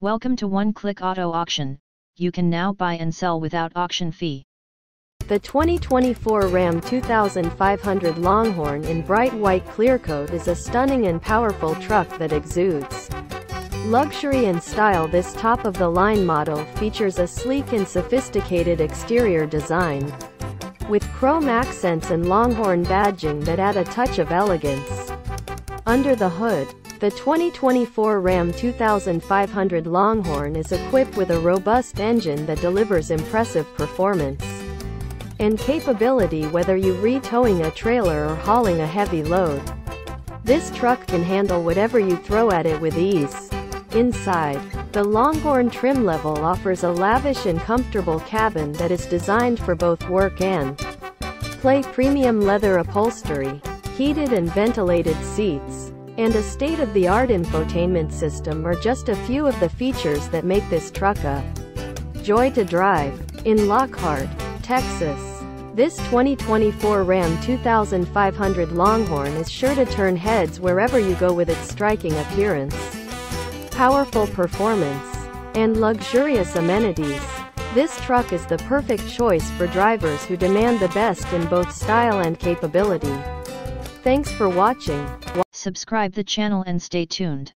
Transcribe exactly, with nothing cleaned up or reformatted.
Welcome to One Click Auto Auction. You can now buy and sell without auction fee. The twenty twenty-four Ram twenty-five hundred Longhorn in bright white clearcoat is a stunning and powerful truck that exudes luxury and style. This top-of-the-line model features a sleek and sophisticated exterior design, with chrome accents and Longhorn badging that add a touch of elegance. Under the hood, the twenty twenty-four Ram twenty-five hundred Longhorn is equipped with a robust engine that delivers impressive performance and capability whether you are towing a trailer or hauling a heavy load. This truck can handle whatever you throw at it with ease. Inside, the Longhorn trim level offers a lavish and comfortable cabin that is designed for both work and play. Premium leather upholstery, heated and ventilated seats, and a state-of-the-art infotainment system are just a few of the features that make this truck a joy to drive. In Lockhart, Texas, this twenty twenty-four Ram twenty-five hundred Longhorn is sure to turn heads wherever you go with its striking appearance, powerful performance, and luxurious amenities. This truck is the perfect choice for drivers who demand the best in both style and capability. Thanks for watching. Subscribe the channel and stay tuned.